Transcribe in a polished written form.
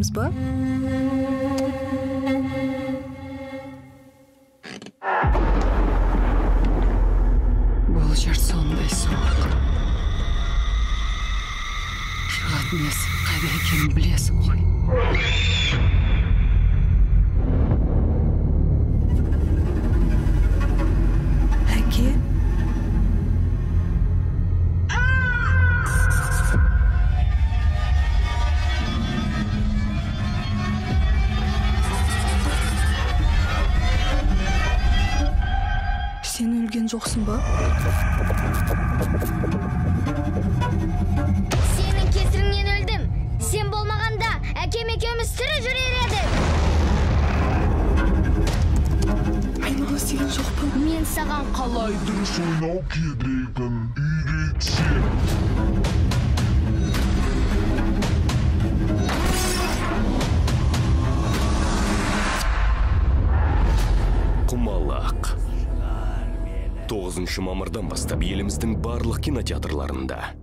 Джеймс Б. Мамырдан бастап еліміздің барлық кинотеатрларында